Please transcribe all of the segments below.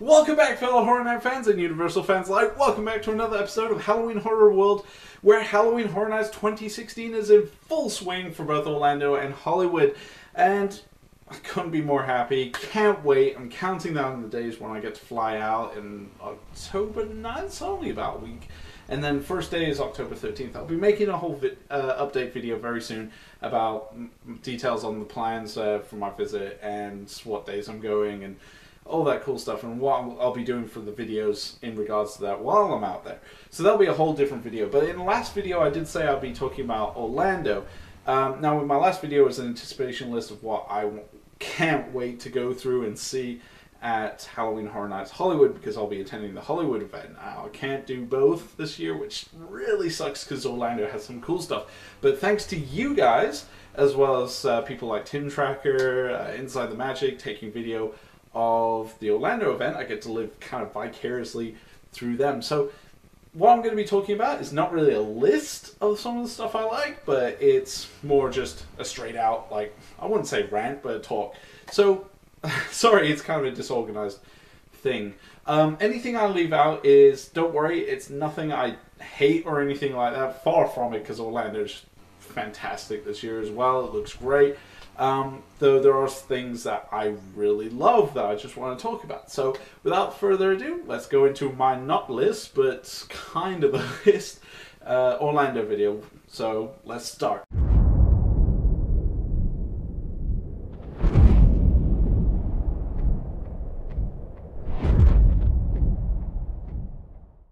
Welcome back, fellow Horror Night fans and Universal fans alike. Welcome back to another episode of Halloween Horror World, where Halloween Horror Nights 2016 is in full swing for both Orlando and Hollywood. And I couldn't be more happy. Can't wait. I'm counting down the days when I get to fly out in October 9th. It's only about a week. And then first day is October 13th. I'll be making a whole update video very soon about details on the plans for my visit and what days I'm going and all that cool stuff and what I'll be doing for the videos in regards to that while I'm out there. So that'll be a whole different video. But in the last video I did say I'll be talking about Orlando. Now with my last video was an anticipation list of what I can't wait to go through and see at Halloween Horror Nights Hollywood, because I'll be attending the Hollywood event. I can't do both this year, which really sucks because Orlando has some cool stuff. But thanks to you guys, as well as people like Tim Tracker, Inside the Magic, taking video of the Orlando event, I get to live kind of vicariously through them. So what I'm going to be talking about is not really a list of some of the stuff I like, but it's more just a straight out, like, I wouldn't say rant, but a talk. So sorry, it's kind of a disorganized thing. Anything I leave out is, don't worry, it's nothing I hate or anything like that. Far from it, because Orlando's fantastic this year as well. It looks great. Though there are things that I really love that I just want to talk about. So without further ado, let's go into my not list, but kind of a list, Orlando video. So let's start.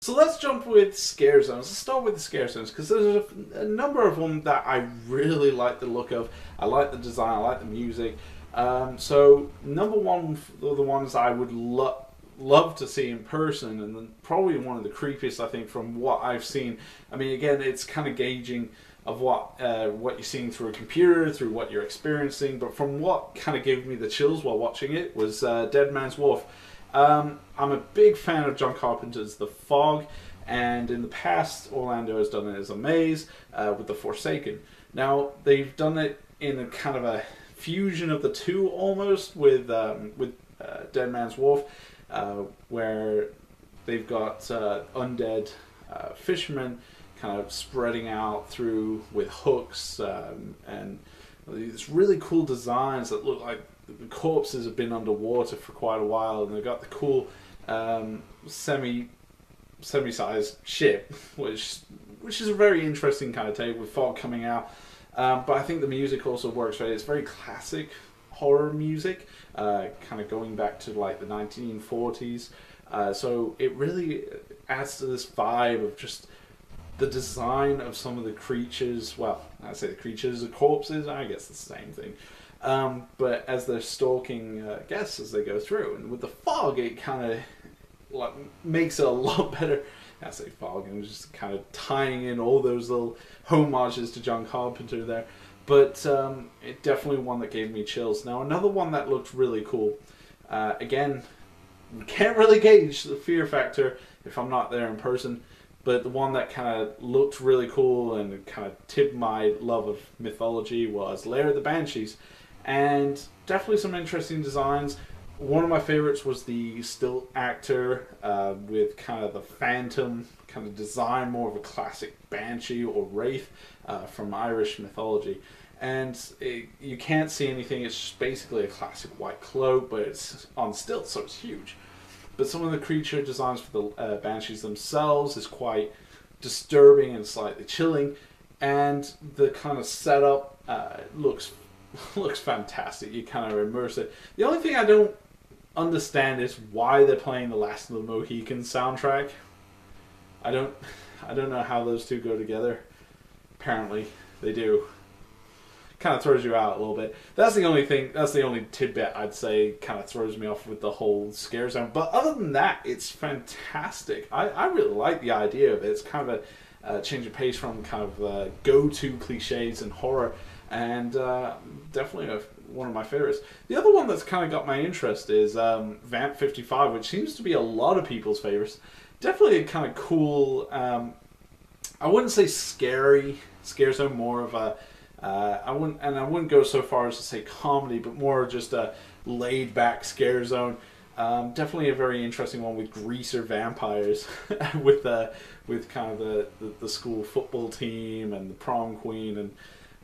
So let's jump with scare zones. Let's start with the scare zones, because there's a number of them that I really like the look of. I like the design, I like the music. So number one of the ones I would love to see in person, and then probably one of the creepiest, I think, from what I've seen. I mean, again, it's kind of gauging of what you're seeing through a computer, through what you're experiencing, but from what kind of gave me the chills while watching it was Dead Man's Wharf. I'm a big fan of John Carpenter's The Fog, and in the past Orlando has done it as a maze with the Forsaken. Now they've done it in a kind of a fusion of the two almost with Dead Man's Wharf, where they've got undead fishermen kind of spreading out through with hooks and these really cool designs that look like the corpses have been underwater for quite a while, and they've got the cool semi-sized ship, which is a very interesting kind of take with fog coming out. But I think the music also works right. It's very classic horror music, kind of going back to like the 1940s. So it really adds to this vibe of just the design of some of the creatures. Well, I say the creatures, the corpses. I guess the same thing. But as they're stalking guests as they go through, and with the fog, it kind of like makes it a lot better. I say fog, and just kind of tying in all those little homages to John Carpenter there. But it definitely one that gave me chills. Now another one that looked really cool. Again, can't really gauge the fear factor if I'm not there in person. But the one that kind of looked really cool and kind of tipped my love of mythology was Lair of the Banshees. And definitely some interesting designs. One of my favorites was the still actor with kind of the phantom kind of design, more of a classic banshee or wraith from Irish mythology. And you can't see anything, it's just basically a classic white cloak, but it's on stilts, so it's huge. But some of the creature designs for the banshees themselves is quite disturbing and slightly chilling. And the kind of setup looks fantastic. You kind of immerse it. The only thing I don't understand is why they're playing the Last of the Mohicans soundtrack. I don't know how those two go together. Apparently they do. Kind of throws you out a little bit. That's the only thing, that's the only tidbit I'd say kind of throws me off with the whole scare zone. But other than that, it's fantastic. I really like the idea of it. It's kind of a change of pace from kind of go-to cliches and horror. And definitely one of my favorites. The other one that's kind of got my interest is Vamp 55, which seems to be a lot of people's favorites. Definitely a kind of cool, I wouldn't say scary, scare zone, more of a, I wouldn't go so far as to say comedy, but more just a laid-back scare zone. Definitely a very interesting one with greaser vampires, with kind of the school football team and the prom queen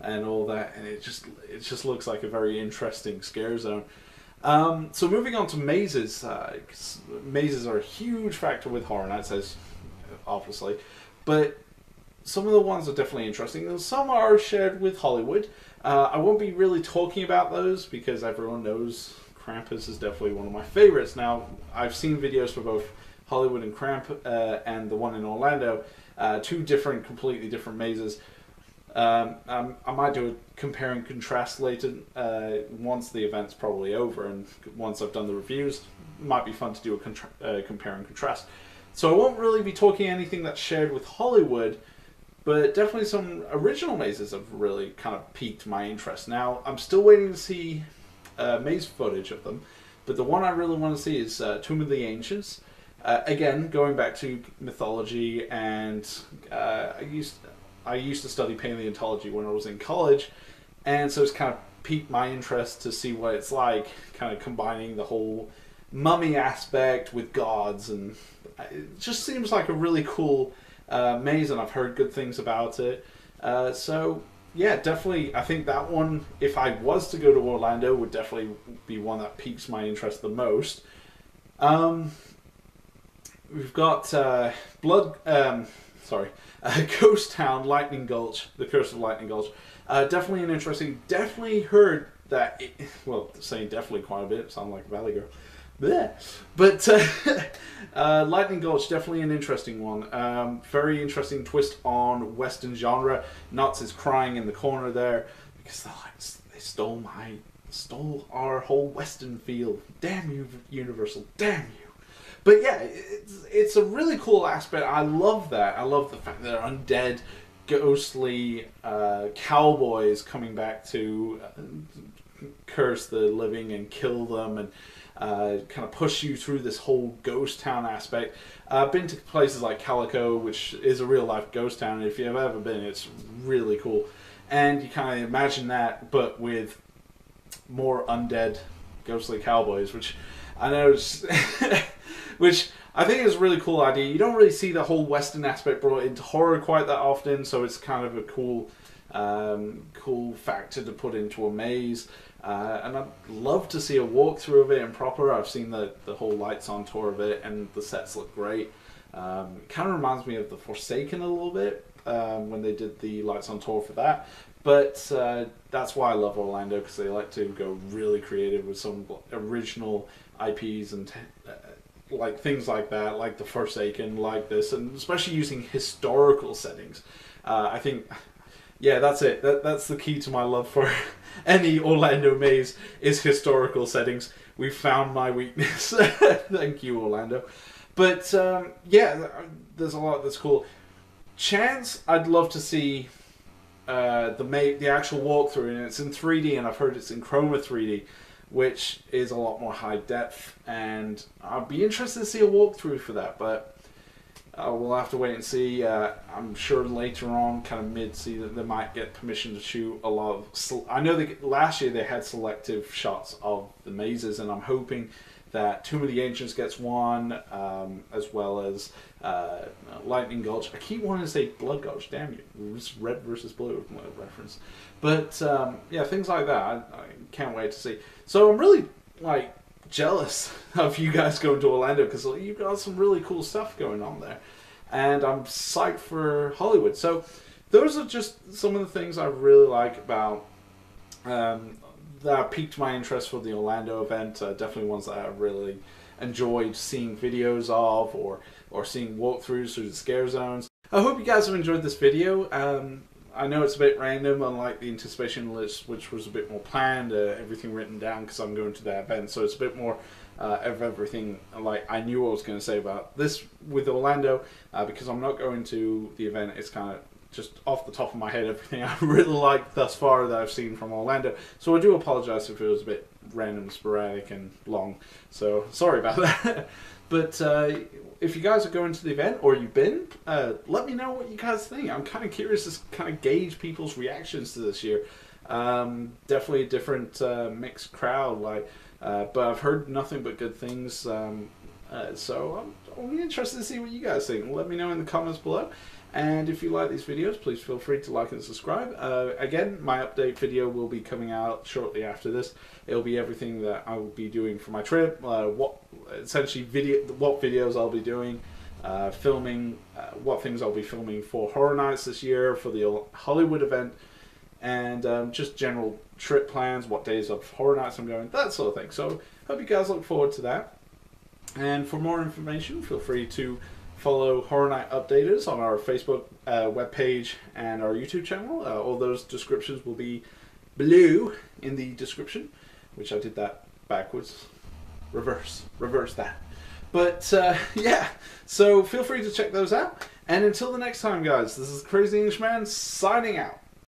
and all that, and it just looks like a very interesting scare zone. So moving on to mazes, mazes are a huge factor with Horror Nights, as obviously, but some of the ones are definitely interesting, and some are shared with Hollywood. I won't be really talking about those because everyone knows. Krampus is definitely one of my favorites. Now, I've seen videos for both Hollywood and and the one in Orlando, two different, completely different mazes. I might do a compare and contrast later, once the event's probably over, and once I've done the reviews, it might be fun to do a compare and contrast. So I won't really be talking anything that's shared with Hollywood, but definitely some original mazes have really kind of piqued my interest. Now, I'm still waiting to see maze footage of them, but the one I really want to see is Tomb of the Ancients. Again, going back to mythology, and I used to study paleontology when I was in college, and so it's kind of piqued my interest to see what it's like, kind of combining the whole mummy aspect with gods, and it just seems like a really cool maze, and I've heard good things about it. So yeah, definitely, I think that one, if I was to go to Orlando, would definitely be one that piques my interest the most. We've got Ghost Town, Lightning Gulch, The Curse of Lightning Gulch. Definitely an interesting, definitely heard that, well, saying definitely quite a bit, sound like a Valley Girl. Blech. But Lightning Gulch, definitely an interesting one. Very interesting twist on Western genre. Knots is crying in the corner there because they're like, they stole our whole Western feel. Damn you, Universal. Damn you. But yeah, it's a really cool aspect. I love that. I love the fact that they're undead, ghostly cowboys coming back to curse the living and kill them, and kind of push you through this whole ghost town aspect. I've been to places like Calico, which is a real life ghost town, and if you've ever been, it's really cool. And you kind of imagine that, but with more undead ghostly cowboys, which I know is which I think is a really cool idea. You don't really see the whole Western aspect brought into horror quite that often, so it's kind of a cool cool factor to put into a maze. And I'd love to see a walkthrough of it in proper. I've seen the whole lights on tour of it, and the sets look great. It kind of reminds me of the Forsaken a little bit, when they did the lights on tour for that. But that's why I love Orlando, because they like to go really creative with some original IPs and like things like that, like the Forsaken, like this, and especially using historical settings. I think, yeah, that's it. That's the key to my love for any Orlando maze, is historical settings. We've found my weakness. Thank you, Orlando. But yeah, there's a lot that's cool. Chance, I'd love to see the actual walkthrough, and it's in 3D, and I've heard it's in Chroma 3D, which is a lot more high depth, and I'd be interested to see a walkthrough for that, but we'll have to wait and see. I'm sure later on, kind of mid-season, they might get permission to shoot a lot of... I know last year they had selective shots of the mazes, and I'm hoping that Tomb of the Ancients gets one, as well as Lightning Gulch. I keep wanting to say Blood Gulch, damn you. It's Red versus Blue, my reference. But, yeah, things like that. I can't wait to see. So I'm really, like, jealous of you guys going to Orlando, because you've got some really cool stuff going on there, and I'm psyched for Hollywood. So those are just some of the things I really like about that piqued my interest for the Orlando event. Definitely ones that I really enjoyed seeing videos of, or seeing walkthroughs through the scare zones. I hope you guys have enjoyed this video. I know it's a bit random, unlike the anticipation list, which was a bit more planned, everything written down, because I'm going to that event, so it's a bit more of everything, like, I knew what I was going to say about this with Orlando, because I'm not going to the event. It's kind of just off the top of my head, everything I really like thus far that I've seen from Orlando, so I do apologize if it was a bit random, sporadic, and long, so sorry about that. But if you guys are going to the event, or you've been, let me know what you guys think. I'm kind of curious to kind of gauge people's reactions to this year. Definitely a different mixed crowd. Like But I've heard nothing but good things, so I'm only interested to see what you guys think. Let me know in the comments below. And if you like these videos, please feel free to like and subscribe. Again, my update video will be coming out shortly after this. It'll be everything that I will be doing for my trip, what videos I'll be doing, filming, what things I'll be filming for Horror Nights this year, for the Hollywood event, and just general trip plans, what days of Horror Nights I'm going, that sort of thing. So hope you guys look forward to that. And for more information, feel free to follow Horror Night Updaters on our Facebook webpage and our YouTube channel. All those descriptions will be below in the description, which I did that backwards. Reverse that. But yeah, so feel free to check those out. And until the next time, guys, this is Crazy English Man signing out.